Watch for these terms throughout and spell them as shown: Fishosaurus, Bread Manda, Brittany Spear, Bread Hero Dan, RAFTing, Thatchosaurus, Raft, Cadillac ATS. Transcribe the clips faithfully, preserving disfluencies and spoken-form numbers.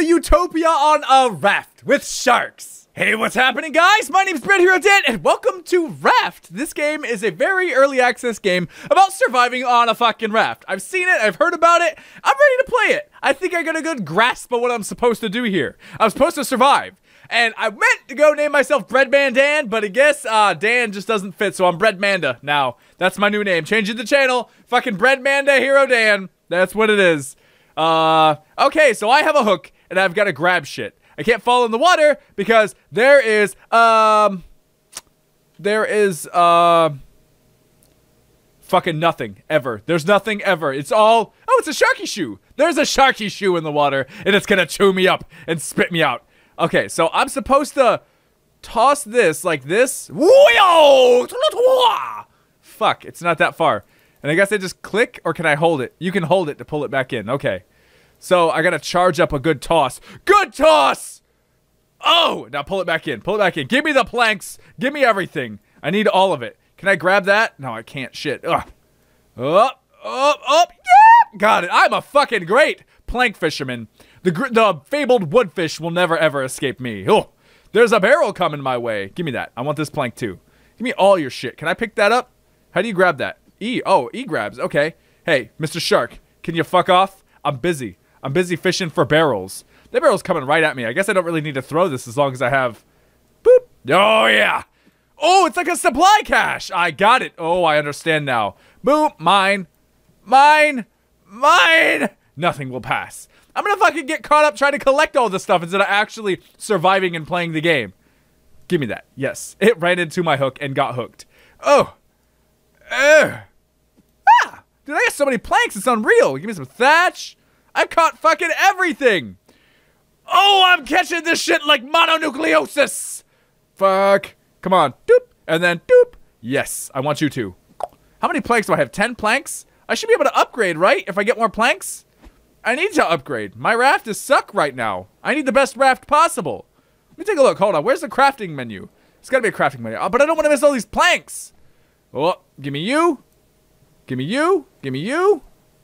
the Utopia on a raft with sharks. Hey, what's happening, guys? My name is Bread Hero Dan, and welcome to Raft. This game is a very early access game about surviving on a fucking raft. I've seen it, I've heard about it, I'm ready to play it. I think I got a good grasp of what I'm supposed to do here. I'm supposed to survive. And I meant to go name myself Bread Manda Dan, but I guess uh, Dan just doesn't fit, so I'm Bread Manda now. That's my new name. Changing the channel. Fucking Bread Manda Hero Dan. That's what it is. Uh, okay, so I have a hook, and I've got to grab shit. I can't fall in the water because there is, um, there is, uh, fucking nothing ever. There's nothing ever. It's all, oh, it's a sharky shoe. There's a sharky shoe in the water, and it's gonna chew me up and spit me out. Okay, so I'm supposed to toss this like this. Fuck, it's not that far. And I guess I just click, or can I hold it? You can hold it to pull it back in. Okay. So I gotta charge up a good toss. Good toss! Oh! Now pull it back in. Pull it back in. Give me the planks. Give me everything. I need all of it. Can I grab that? No, I can't. Shit. Ugh. Up, up, up. Yeah! Got it. I'm a fucking great plank fisherman. The, gr the fabled woodfish will never ever escape me. Oh! There's a barrel coming my way. Give me that. I want this plank too. Give me all your shit. Can I pick that up? How do you grab that? E. Oh, E grabs. Okay. Hey, Mister Shark, can you fuck off? I'm busy. I'm busy fishing for barrels. That barrel's coming right at me. I guess I don't really need to throw this as long as I have... Boop. Oh, yeah. Oh, it's like a supply cache. I got it. Oh, I understand now. Boop. Mine. Mine. Mine. Nothing will pass. I'm gonna fucking get caught up trying to collect all this stuff instead of actually surviving and playing the game. Give me that. Yes. It ran into my hook and got hooked. Oh. Ugh. Ah. Dude, I got so many planks. It's unreal. Give me some thatch. I've caught fucking everything! Oh, I'm catching this shit like mononucleosis! Fuck. Come on. Doop. And then doop. Yes, I want you to. How many planks do I have? ten planks? I should be able to upgrade, right? If I get more planks? I need to upgrade. My raft is suck right now. I need the best raft possible. Let me take a look. Hold on. Where's the crafting menu? It's gotta be a crafting menu. Oh, but I don't want to miss all these planks! Oh, give me you. Give me you. Give me you.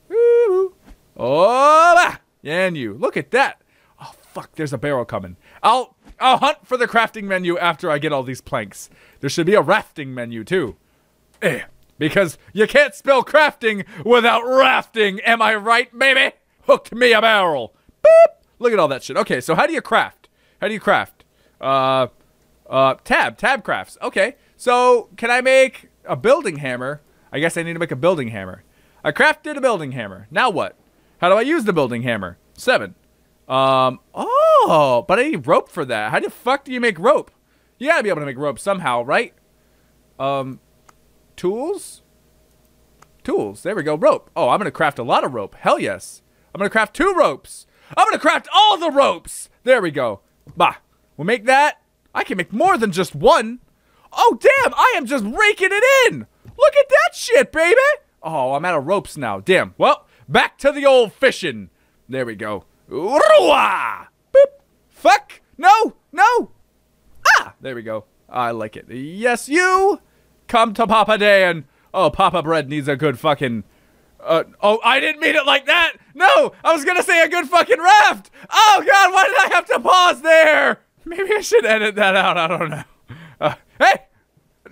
Woo-hoo. Oh, ah, and you. Look at that. Oh, fuck. There's a barrel coming. I'll I'll hunt for the crafting menu after I get all these planks. There should be a rafting menu, too. Eh, because you can't spell crafting without rafting. Am I right, baby? Hooked me a barrel. Boop. Look at all that shit. Okay, so how do you craft? How do you craft? Uh, uh, tab. Tab crafts. Okay. So, can I make a building hammer? I guess I need to make a building hammer. I crafted a building hammer. Now what? How do I use the building hammer? Seven. Um, oh, but I need rope for that. How the fuck do you make rope? You gotta be able to make rope somehow, right? Um, tools? Tools. There we go. Rope. Oh, I'm gonna craft a lot of rope. Hell yes. I'm gonna craft two ropes. I'm gonna craft all the ropes. There we go. Bah. We'll make that. I can make more than just one. Oh, damn. I am just raking it in. Look at that shit, baby. Oh, I'm out of ropes now. Damn. Well. Back to the old fishing. There we go. Boop. Fuck. No. No. Ah. There we go. I like it. Yes, you. Come to Papa Dan. Oh, Papa Bread needs a good fucking... Uh, oh, I didn't mean it like that. No. I was going to say a good fucking raft. Oh, God. Why did I have to pause there? Maybe I should edit that out. I don't know. Uh, hey.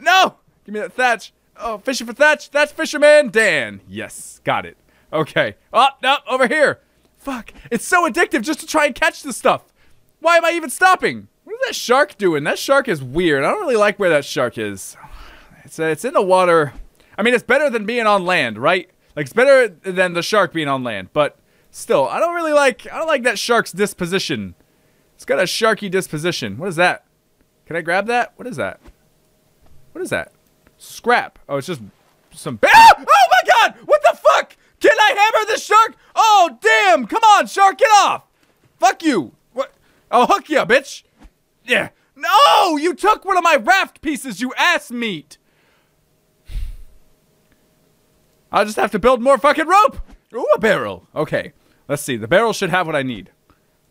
No. Give me that thatch. Oh, fishing for thatch. That's Fisherman Dan. Yes. Got it. Okay. Oh, no, over here. Fuck. It's so addictive just to try and catch this stuff. Why am I even stopping? What is that shark doing? That shark is weird. I don't really like where that shark is. It's, uh, it's in the water. I mean, it's better than being on land, right? Like, it's better than the shark being on land. But still, I don't really like, I don't like that shark's disposition. It's got a sharky disposition. What is that? Can I grab that? What is that? What is that? Scrap. Oh, it's just some... Ah! Oh, my God! What the fuck? Can I hammer the shark? Oh, damn. Come on, shark. Get off. Fuck you. What? I'll hook you, bitch. Yeah. No, you took one of my raft pieces, you ass meat. I'll just have to build more fucking rope. Ooh, a barrel. Okay. Let's see. The barrel should have what I need.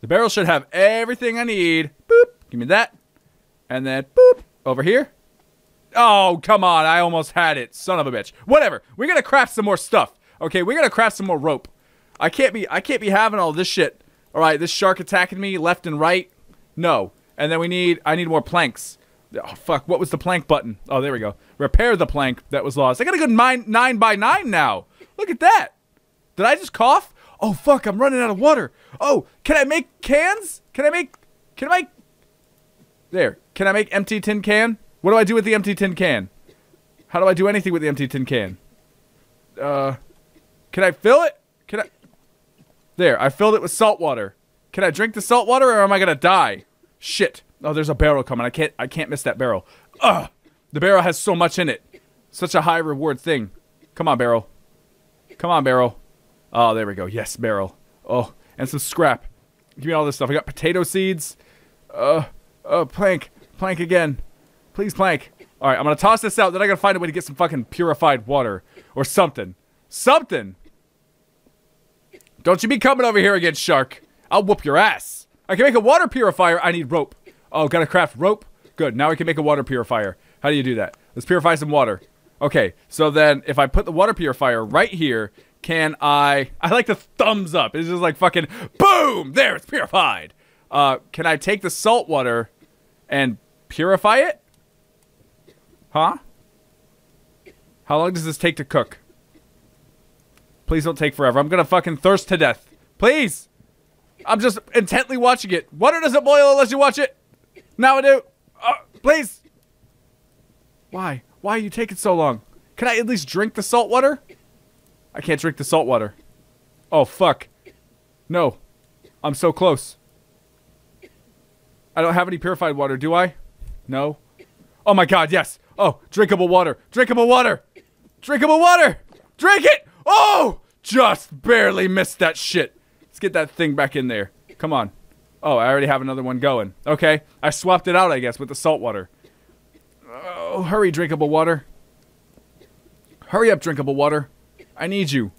The barrel should have everything I need. Boop. Give me that. And then boop. Over here. Oh, come on. I almost had it. Son of a bitch. Whatever. We're going to craft some more stuff. Okay, we gotta craft some more rope. I can't be I can't be having all this shit. All right, this shark attacking me left and right. No. And then we need, I need more planks. Oh, fuck. What was the plank button? Oh, there we go. Repair the plank that was lost. I got a good nine, nine by nine now. Look at that. Did I just cough? Oh, fuck. I'm running out of water. Oh, can I make cans? Can I make, can I make, there. Can I make empty tin can? What do I do with the empty tin can? How do I do anything with the empty tin can? Uh, can I fill it? Can I, there. I filled it with salt water. Can I drink the salt water or am I going to die? Shit. Oh, there's a barrel coming. I can't, I can't miss that barrel. Ugh. The barrel has so much in it. Such a high reward thing. Come on, barrel. Come on, barrel. Oh, there we go. Yes, barrel. Oh, and some scrap. Give me all this stuff. I got potato seeds. Uh, uh, plank. Plank again. Please, plank. All right, I'm going to toss this out. Then I got to find a way to get some fucking purified water or something. Something. Don't you be coming over here again, shark. I'll whoop your ass. I can make a water purifier. I need rope. Oh, got to craft rope. Good. Now I can make a water purifier. How do you do that? Let's purify some water. Okay, so then if I put the water purifier right here... Can I... I like the thumbs up. It's just like fucking... Boom! There, it's purified. Uh, can I take the salt water and purify it? Huh? How long does this take to cook? Please don't take forever. I'm gonna fucking thirst to death. Please! I'm just intently watching it. Water doesn't boil unless you watch it. Now I do. Uh, please! Why? Why are you taking so long? Can I at least drink the salt water? I can't drink the salt water. Oh, fuck. No. I'm so close. I don't have any purified water, do I? No. Oh, my God, yes. Oh, drinkable water. Drinkable water. Drinkable water. Drink it. Oh, just barely missed that shit. Let's get that thing back in there. Come on. Oh, I already have another one going. Okay. I swapped it out, I guess, with the salt water. Oh, hurry, drinkable water. Hurry up, drinkable water. I need you.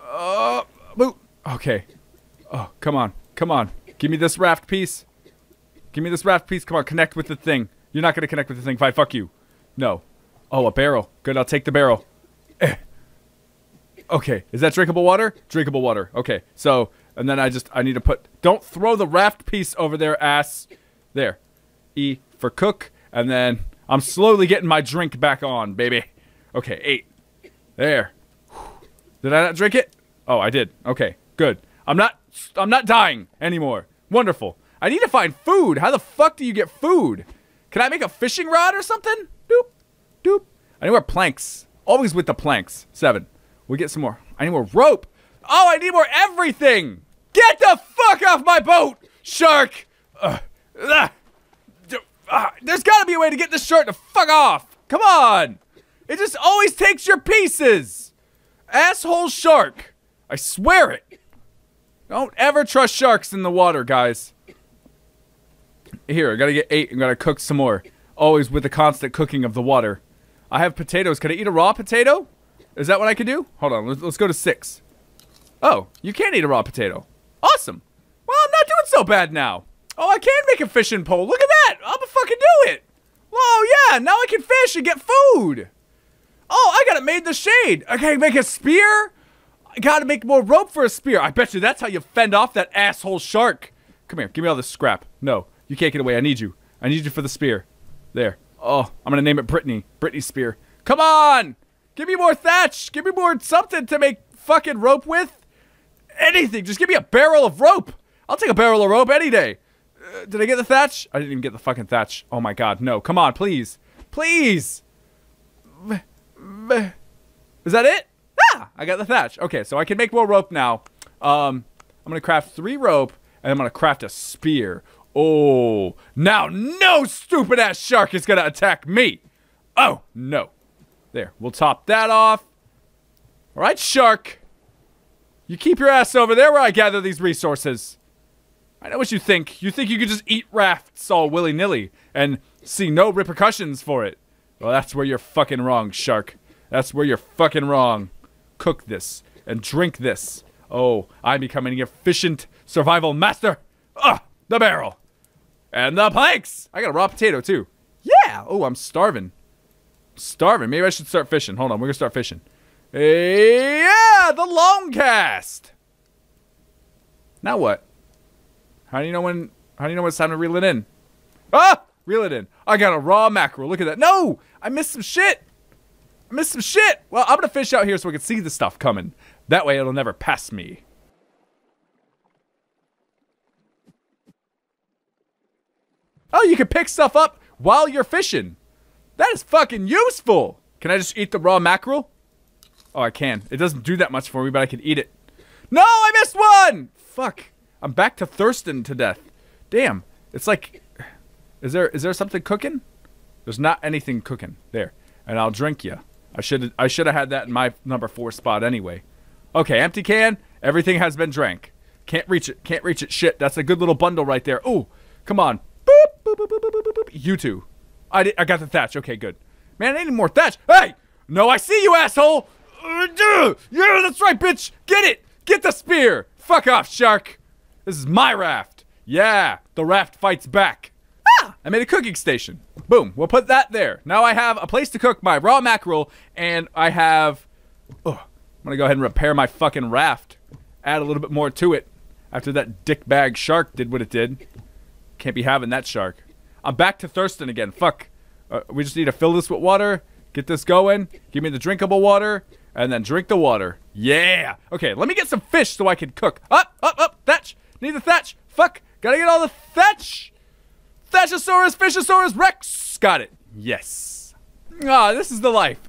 Uh, okay. Oh, come on. Come on. Give me this raft piece. Give me this raft piece. Come on, connect with the thing. You're not going to connect with the thing. Fine, fuck you. No. Oh, a barrel. Good, I'll take the barrel. Okay, is that drinkable water? Drinkable water. Okay, so, and then I just, I need to put, don't throw the raft piece over their ass. There. E for cook. And then I'm slowly getting my drink back on, baby. Okay, eight. There. Did I not drink it? Oh, I did. Okay, good. I'm not I'm not dying anymore. Wonderful. I need to find food. How the fuck do you get food? Can I make a fishing rod or something? Doop. Doop. I need more planks. Always with the planks. Seven. We get some more. I need more rope. Oh, I need more everything. Get the fuck off my boat, shark. Uh, uh, uh, there's got to be a way to get this shark to fuck off. Come on. It just always takes your pieces! Asshole shark! I swear it! Don't ever trust sharks in the water, guys. Here, I gotta get eight and gotta cook some more. Always with the constant cooking of the water. I have potatoes. Can I eat a raw potato? Is that what I can do? Hold on, let's, let's go to six. Oh, you can't eat a raw potato. Awesome! Well, I'm not doing so bad now. Oh, I can make a fishing pole. Look at that! I'ma fucking do it! Oh, yeah, now I can fish and get food! Oh, I gotta make the shade. I gotta make a spear. I gotta make more rope for a spear. I bet you that's how you fend off that asshole shark. Come here, give me all this scrap. No, you can't get away. I need you. I need you for the spear. There. Oh, I'm gonna name it Brittany. Brittany Spear. Come on! Give me more thatch. Give me more something to make fucking rope with. Anything. Just give me a barrel of rope. I'll take a barrel of rope any day. Uh, did I get the thatch? I didn't even get the fucking thatch. Oh my God, no. Come on, please. Please. Is that it? Ah! I got the thatch. Okay, so I can make more rope now. Um, I'm gonna craft three rope, and I'm gonna craft a spear. Oh, now no stupid ass shark is gonna attack me. Oh, no. There, we'll top that off. All right, shark. You keep your ass over there where I gather these resources. I know what you think. You think you could just eat rafts all willy-nilly and see no repercussions for it. Well, that's where you're fucking wrong, shark. That's where you're fucking wrong. Cook this and drink this. Oh, I'm becoming an efficient survival master. Ah, the barrel. And the planks. I got a raw potato, too. Yeah. Oh, I'm starving. Starving. Maybe I should start fishing. Hold on. We're going to start fishing. Yeah, the long cast. Now what? How do you know when? How do you know when it's time to reel it in? Ah! Reel it in. I got a raw mackerel. Look at that. No! I missed some shit. I missed some shit. Well, I'm gonna fish out here so I can see the stuff coming. That way it'll never pass me. Oh, you can pick stuff up while you're fishing. That is fucking useful. Can I just eat the raw mackerel? Oh, I can. It doesn't do that much for me, but I can eat it. No, I missed one! Fuck. I'm back to thirsting to death. Damn. It's like... Is there is there something cooking? There's not anything cooking. There. And I'll drink you. I should I should have had that in my number four spot anyway. Okay, empty can. Everything has been drank. Can't reach it. Can't reach it. Shit, that's a good little bundle right there. Ooh, come on. Boop, boop, boop, boop, boop, boop, boop. You two. I, did, I got the thatch. Okay, good. Man, I need more thatch. Hey! No, I see you, asshole! Yeah, that's right, bitch! Get it! Get the spear! Fuck off, shark! This is my raft. Yeah, the raft fights back. Ah! I made a cooking station. Boom, we'll put that there. Now I have a place to cook my raw mackerel, and I have... Oh, I'm gonna go ahead and repair my fucking raft. Add a little bit more to it. After that dickbag shark did what it did. Can't be having that shark. I'm back to thirsting again. Fuck. Uh, we just need to fill this with water. Get this going. Give me the drinkable water. And then drink the water. Yeah. Okay, let me get some fish so I can cook. Up, up, up. Thatch. Need the thatch. Fuck. Gotta get all the thatch. Thatchosaurus, Fishosaurus, Rex. Got it. Yes. Ah, this is the life.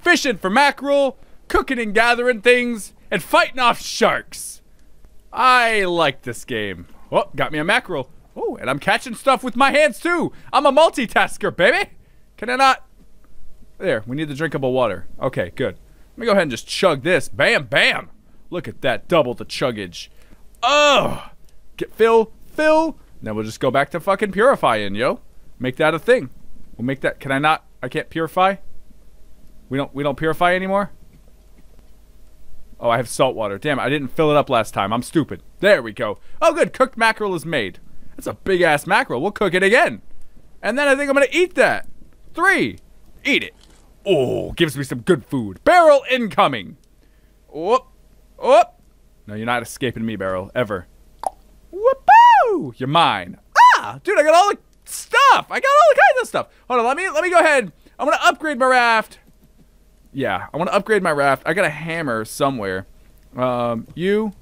Fishing for mackerel. Cooking and gathering things. And fighting off sharks. I like this game. Oh, got me a mackerel. Oh, and I'm catching stuff with my hands, too. I'm a multitasker, baby. Can I not? There, we need the drinkable water. Okay, good. Let me go ahead and just chug this. Bam, bam. Look at that. Double the chuggage. Oh. Get fill, fill. Then we'll just go back to fucking purifying, yo. Make that a thing. We'll make that. Can I not? I can't purify? We don't, we don't purify anymore? Oh, I have salt water. Damn, I didn't fill it up last time. I'm stupid. There we go. Oh, good. Cooked mackerel is made. That's a big-ass mackerel. We'll cook it again. And then I think I'm going to eat that. Three. Eat it. Oh, gives me some good food. Barrel incoming. Whoop. Whoop. No, you're not escaping me, barrel. Ever. Whoop-oo. You're mine. Ah, dude, I got all the stuff. I got all the kinds of stuff. Hold on, let me, let me go ahead. I'm going to upgrade my raft. Yeah, I want to upgrade my raft. I got a hammer somewhere. Um, you...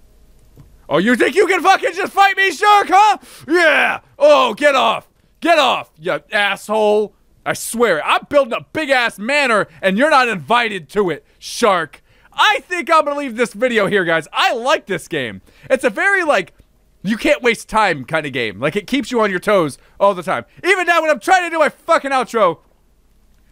Oh, you think you can fucking just fight me, shark, huh? Yeah. Oh, get off. Get off, you asshole. I swear, I'm building a big-ass manor, and you're not invited to it, shark. I think I'm going to leave this video here, guys. I like this game. It's a very, like, you can't waste time kind of game. Like, it keeps you on your toes all the time. Even now when I'm trying to do my fucking outro,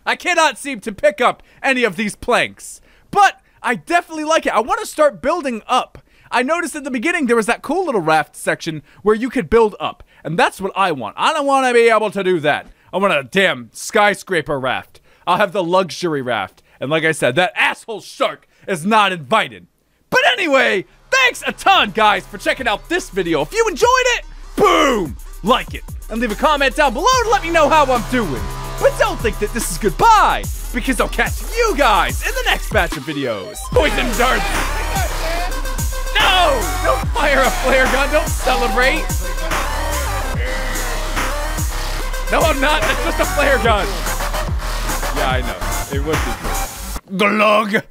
I cannot seem to pick up any of these planks. But I definitely like it. I want to start building up. I noticed at the beginning there was that cool little raft section where you could build up. And that's what I want. I don't want to be able to do that. I want a damn skyscraper raft. I'll have the luxury raft. And like I said, that asshole shark is not invited. But anyway, thanks a ton, guys, for checking out this video. If you enjoyed it, boom, like it. And leave a comment down below to let me know how I'm doing. But don't think that this is goodbye, because I'll catch you guys in the next batch of videos. Poison darts. No! Don't fire a flare gun. Don't celebrate. No, I'm not. That's just a flare gun. Yeah, I know. It would be cool. Glug!